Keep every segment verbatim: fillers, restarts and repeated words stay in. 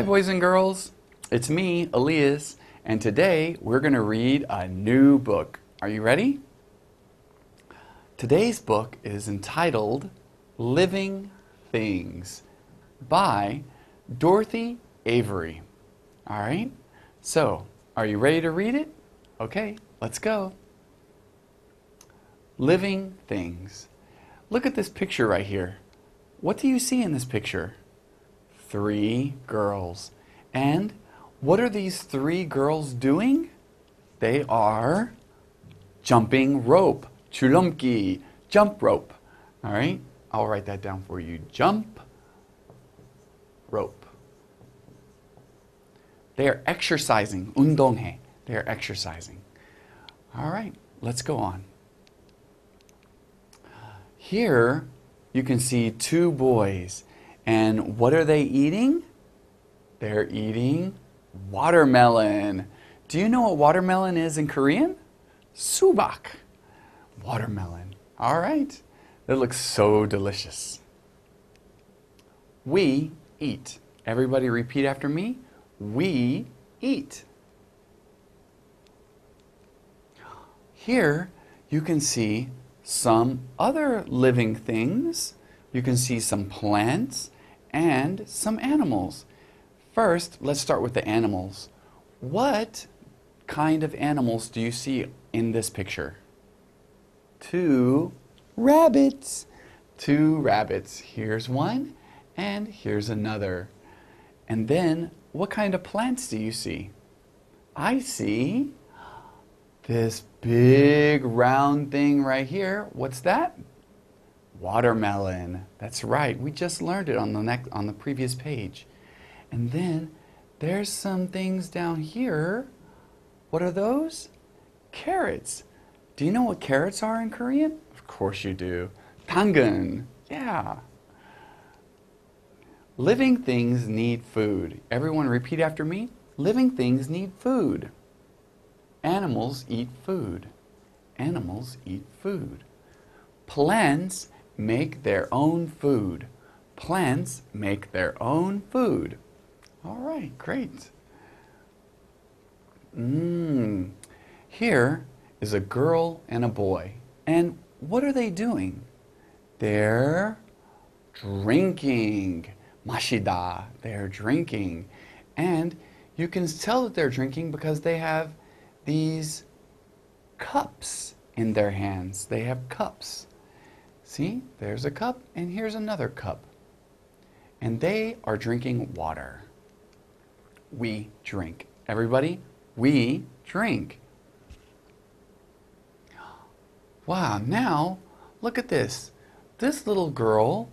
Hi boys and girls, it's me, Elias, and today we're going to read a new book. Are you ready? Today's book is entitled Living Things by Dorothy Avery. All right, so are you ready to read it? Okay, let's go. Living Things. Look at this picture right here. What do you see in this picture? Three girls. And what are these three girls doing? They are jumping rope. Churumpki. Jump rope. All right. I'll write that down for you. Jump rope. They are exercising. Undonghe. They are exercising. All right. Let's go on. Here you can see two boys. And what are they eating? They're eating watermelon. Do you know what watermelon is in Korean? Subak. Watermelon. All right. That looks so delicious. We eat. Everybody repeat after me. We eat. Here you can see some other living things. You can see some plants and some animals. First, let's start with the animals. What kind of animals do you see in this picture? Two rabbits. Two rabbits. Here's one and here's another. And then, what kind of plants do you see? I see this big round thing right here. What's that? Watermelon. That's right. We just learned it on the next, on the previous page. And then there's some things down here. What are those? Carrots. Do you know what carrots are in Korean? Of course you do. Tangun. Yeah. Living things need food. Everyone repeat after me. Living things need food. Animals eat food. Animals eat food. Plants make their own food. Plants make their own food. All right, great. Mmm. Here is a girl and a boy. And what are they doing? They're drinking. Mashida. They're drinking. And you can tell that they're drinking because they have these cups in their hands. They have cups. See, there's a cup and here's another cup. And they are drinking water. We drink. Everybody, we drink. Wow, now look at this. This little girl,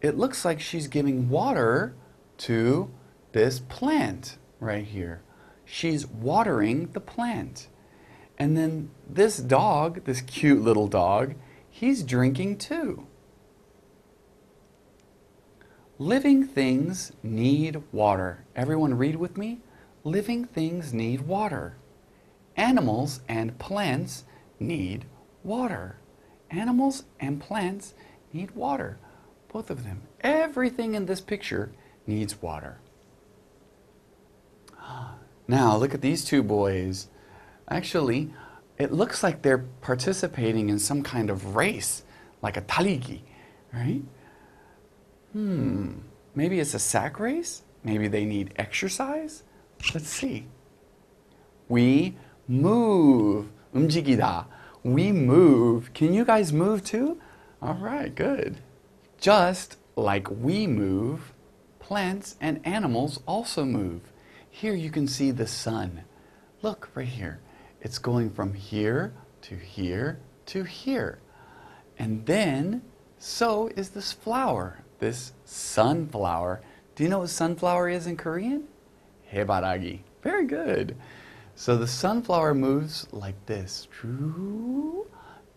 it looks like she's giving water to this plant right here. She's watering the plant. And then this dog, this cute little dog, he's drinking too. Living things need water. Everyone read with me. Living things need water. Animals and plants need water. Animals and plants need water. Both of them. Everything in this picture needs water. Now look at these two boys. Actually, it looks like they're participating in some kind of race, like a taligi, right? Hmm, maybe it's a sack race? Maybe they need exercise? Let's see. We move. Umjigida. We move. Can you guys move too? All right, good. Just like we move, plants and animals also move. Here you can see the sun. Look right here. It's going from here to here to here. And then, so is this flower, this sunflower. Do you know what sunflower is in Korean? Hebaragi. Very good. So the sunflower moves like this.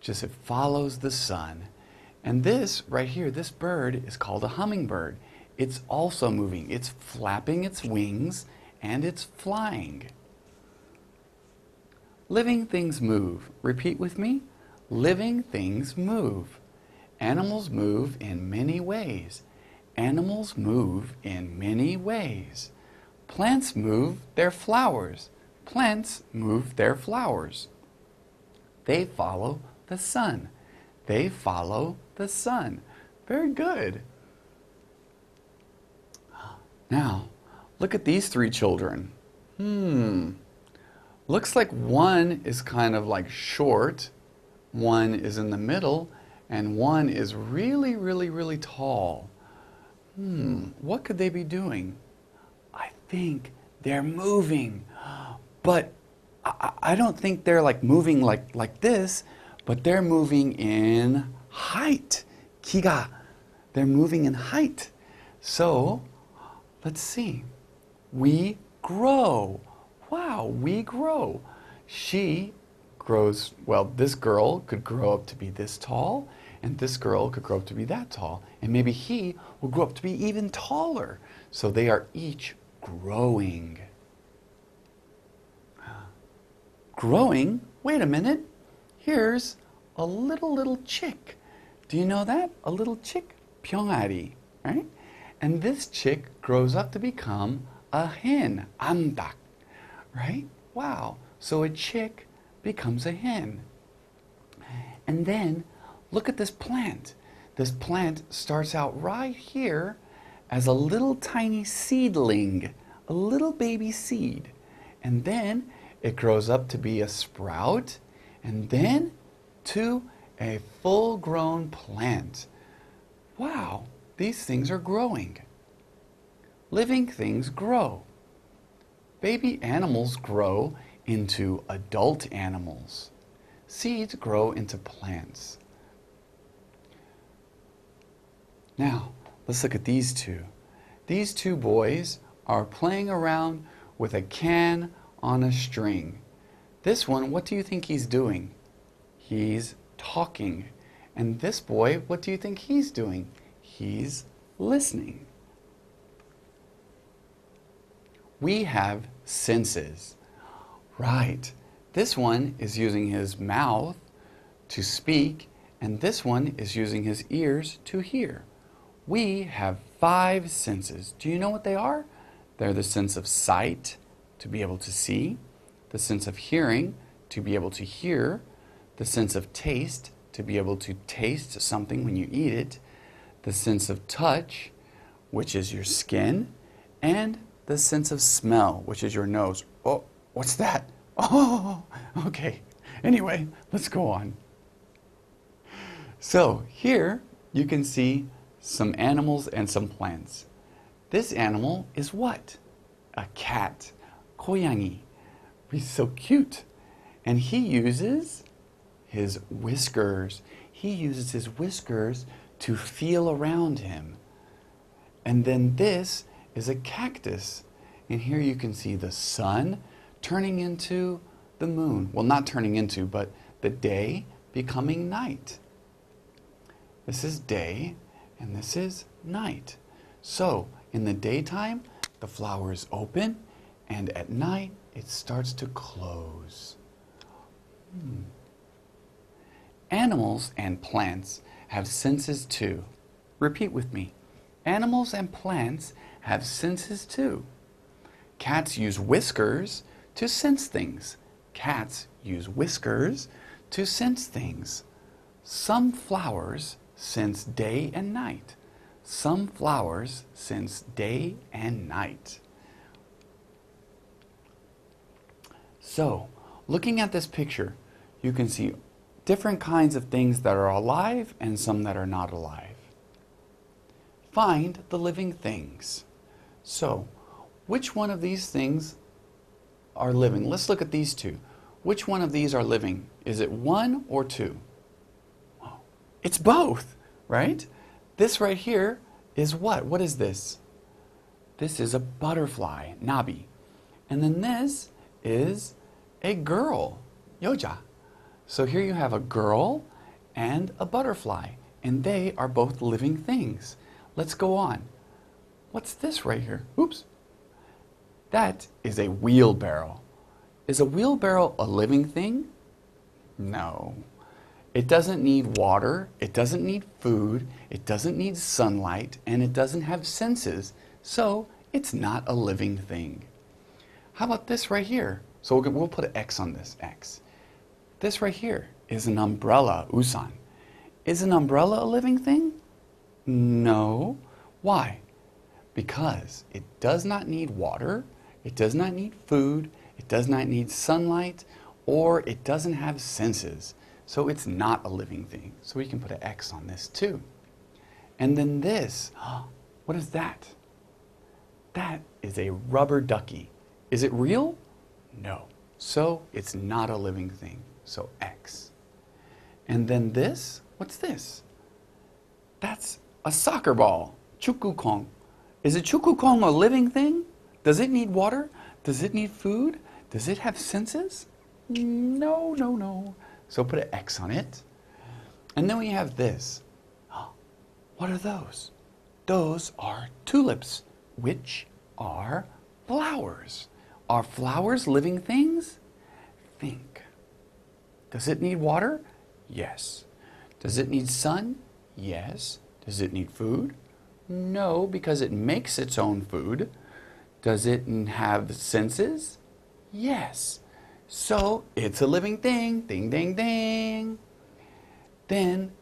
Just it follows the sun. And this right here, this bird is called a hummingbird. It's also moving. It's flapping its wings and it's flying. Living things move. Repeat with me. Living things move. Animals move in many ways. Animals move in many ways. Plants move their flowers. Plants move their flowers. They follow the sun. They follow the sun. Very good. Now, look at these three children. Hmm. Looks like one is kind of like short, one is in the middle, and one is really, really, really tall. Hmm. What could they be doing? I think they're moving. But I, I don't think they're like moving like, like this, but they're moving in height. Kiga. They're moving in height. So, let's see. We grow. Wow, we grow. She grows, well, this girl could grow up to be this tall, and this girl could grow up to be that tall, and maybe he will grow up to be even taller. So they are each growing. Growing? Wait a minute. Here's a little, little chick. Do you know that? A little chick, pyongari, right? And this chick grows up to become a hen, amdak, right? Wow. So a chick becomes a hen. And then look at this plant. This plant starts out right here as a little tiny seedling, a little baby seed. And then it grows up to be a sprout, and then to a full-grown plant. Wow, these things are growing. Living things grow. Baby animals grow into adult animals. Seeds grow into plants. Now, let's look at these two. These two boys are playing around with a can on a string. This one, what do you think he's doing? He's talking. And this boy, what do you think he's doing? He's listening. We have senses. Right. This one is using his mouth to speak, and this one is using his ears to hear. We have five senses. Do you know what they are? They're the sense of sight, to be able to see, the sense of hearing, to be able to hear, the sense of taste, to be able to taste something when you eat it, the sense of touch, which is your skin, and the sense of smell, which is your nose. Oh, what's that? Oh, okay. Anyway, let's go on. So here you can see some animals and some plants. This animal is what? A cat. Koyangi. He's so cute. And he uses his whiskers. He uses his whiskers to feel around him. And then this is a cactus. And here you can see the sun turning into the moon. Well, not turning into, but the day becoming night. This is day, and this is night. So, in the daytime, the flowers open, and at night, it starts to close. Hmm. Animals and plants have senses too. Repeat with me. Animals and plants have senses too. Cats use whiskers to sense things. Cats use whiskers to sense things. Some flowers sense day and night. Some flowers sense day and night. So, looking at this picture, you can see different kinds of things that are alive and some that are not alive. Find the living things. So, which one of these things are living? Let's look at these two. Which one of these are living? Is it one or two? It's both, right? This right here is what? What is this? This is a butterfly, nabi. And then this is a girl, yoja. So here you have a girl and a butterfly, and they are both living things. Let's go on. What's this right here? Oops. That is a wheelbarrow. Is a wheelbarrow a living thing? No. It doesn't need water, it doesn't need food, it doesn't need sunlight, and it doesn't have senses, so it's not a living thing. How about this right here? So we'll, we'll put an X on this, X. This right here is an umbrella, usan. Is an umbrella a living thing? No. Why? Because it does not need water, it does not need food, it does not need sunlight, or it doesn't have senses. So it's not a living thing. So we can put an X on this too. And then this, what is that? That is a rubber ducky. Is it real? No. So it's not a living thing. So X. And then this, what's this? That's a soccer ball, chukukong. Is a chukukong a living thing? Does it need water? Does it need food? Does it have senses? No, no, no. So put an X on it. And then we have this. What are those? Those are tulips, which are flowers. Are flowers living things? Think. Does it need water? Yes. Does it need sun? Yes. Does it need food? No, because it makes its own food. Does it have senses? Yes. So it's a living thing. Ding, ding, ding. Then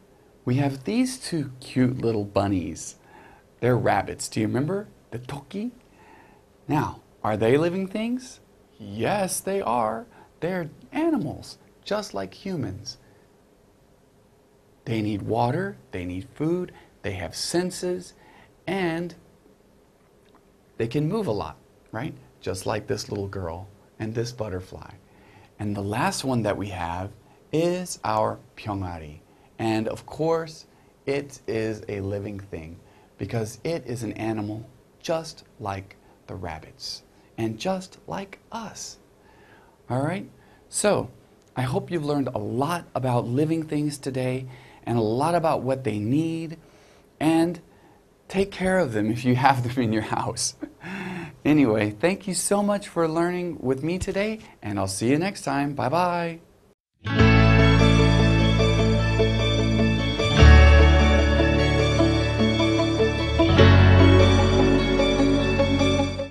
we have these two cute little bunnies. They're rabbits. Do you remember? The toki. Now, are they living things? Yes, they are. They're animals, just like humans. They need water, they need food, they have senses, and they can move a lot, right? Just like this little girl and this butterfly. And the last one that we have is our pyongari. And of course, it is a living thing because it is an animal just like the rabbits and just like us. All right, so I hope you've learned a lot about living things today and a lot about what they need, and take care of them if you have them in your house. Anyway, thank you so much for learning with me today, and I'll see you next time. Bye-bye.